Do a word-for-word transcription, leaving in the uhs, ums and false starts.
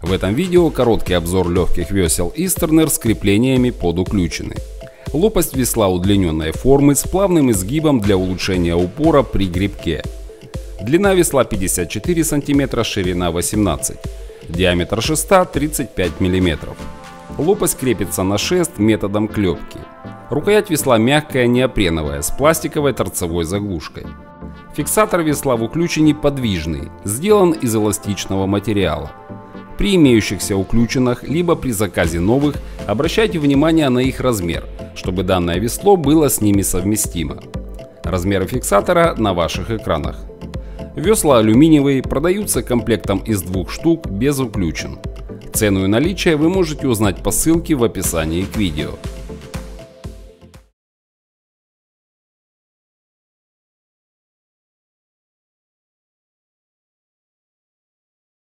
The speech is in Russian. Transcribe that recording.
В этом видео короткий обзор легких весел Истернер с креплениями под уключины. Лопасть весла удлиненной формы с плавным изгибом для улучшения упора при гребке. Длина весла пятьдесят четыре сантиметра, ширина восемнадцать, диаметр шеста тридцать пять миллиметров. Лопасть крепится на шест методом клепки. Рукоять весла мягкая, неопреновая, с пластиковой торцевой заглушкой. Фиксатор весла в уключине подвижный, сделан из эластичного материала. При имеющихся уключинах, либо при заказе новых, обращайте внимание на их размер, чтобы данное весло было с ними совместимо. Размеры фиксатора на ваших экранах. Весла алюминиевые, продаются комплектом из двух штук без уключин. Цену и наличие вы можете узнать по ссылке в описании к видео.